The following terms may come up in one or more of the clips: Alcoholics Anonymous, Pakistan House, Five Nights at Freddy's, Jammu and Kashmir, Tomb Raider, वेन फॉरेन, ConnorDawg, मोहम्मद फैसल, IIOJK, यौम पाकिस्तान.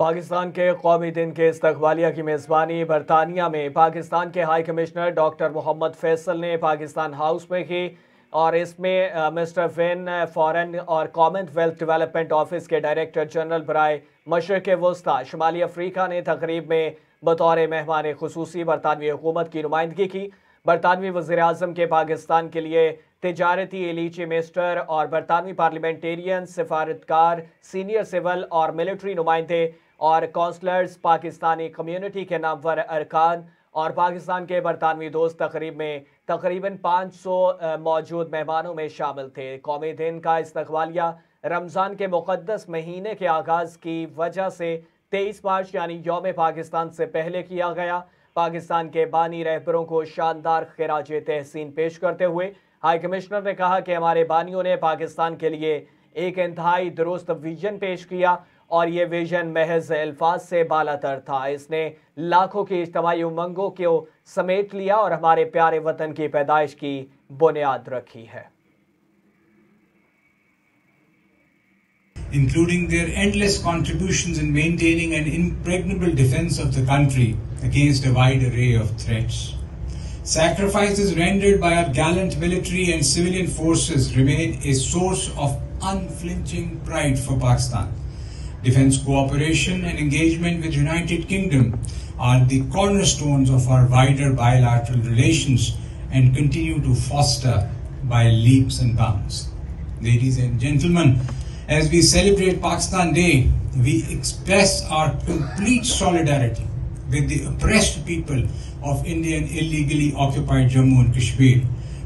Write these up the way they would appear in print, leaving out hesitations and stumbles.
पाकिस्तान के कौमी दिन के इस्तकबालिया की मेज़बानी बरतानिया में पाकिस्तान के high commissioner doctor मोहम्मद फैसल ने पाकिस्तान हाउस में की और इसमें मिस्टर वेन फॉरेन और कॉमनवेल्थ डेवलपमेंट ऑफिस के डायरेक्टर जनरल बराए मशरक़ वस्ता शुमाली अफ्रीका ने तकरीब में बतौर मेहमान खुसूसी बरतानवी हुकूमत की नुमाइंदगी की। बरतानवी वज़ीर आज़म के पाकिस्तान के लिए तिजारती एलीचे मिनिस्टर और बरतानवी पार्लियामेंटेरियन सफारतकार सीनियर सिविल और मिलिट्री नुमाइंदे और कौंसलर्स पाकिस्तानी कम्यूनिटी के नामवर अरकान और पाकिस्तान के बरतानवी दोस्त तकरीब में तकरीबन 500 मौजूद मेहमानों में शामिल थे। कौमी दिन का इस्तकबालिया रमज़ान के मुक़द्दस महीने के आगाज़ की वजह से 23 मार्च यानी यौम पाकिस्तान से पहले किया गया। पाकिस्तान के बानी रहबरों को शानदार खिराजे तहसीन पेश करते हुए हाई कमिश्नर ने कहा कि हमारे बानियों ने पाकिस्तान के लिए एक इंतहाई दुरुस्त विजन पेश किया और ये विजन महज अल्फाज से बालातर था। इसने लाखों की इज्तमाई उमंगों को समेट लिया और हमारे प्यारे वतन की पैदाइश की बुनियाद रखी है। Including their endless contributions in maintaining an impregnable defense of the country against a wide array of threats. Sacrifices rendered by our gallant military and civilian forces remain a source of unflinching pride for Pakistan. Defense cooperation and engagement with the United Kingdom are the cornerstones of our wider bilateral relations and continue to foster by leaps and bounds. Ladies and gentlemen, as we celebrate Pakistan Day, we express our complete solidarity with the oppressed people of India and illegally occupied Jammu and Kashmir,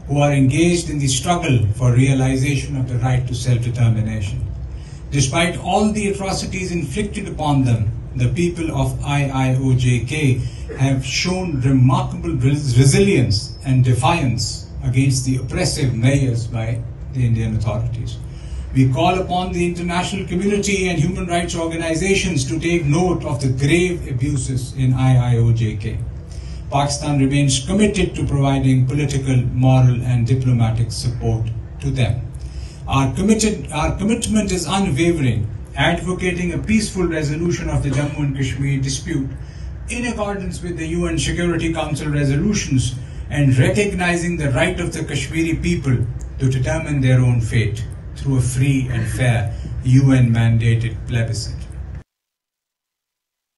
who are engaged in the struggle for realization of the right to self-determination. Despite all the atrocities inflicted upon them, the people of IIOJK have shown remarkable resilience and defiance against the oppressive measures by the Indian authorities. We call upon the international community and human rights organizations to take note of the grave abuses in IIOJK. Pakistan remains committed to providing political, moral, and diplomatic support to them. Our commitment is unwavering, advocating a peaceful resolution of the Jammu and Kashmir dispute in accordance with the UN Security Council resolutions and recognizing the right of the Kashmiri people to determine their own fate through a free and fair UN-mandated plebiscite.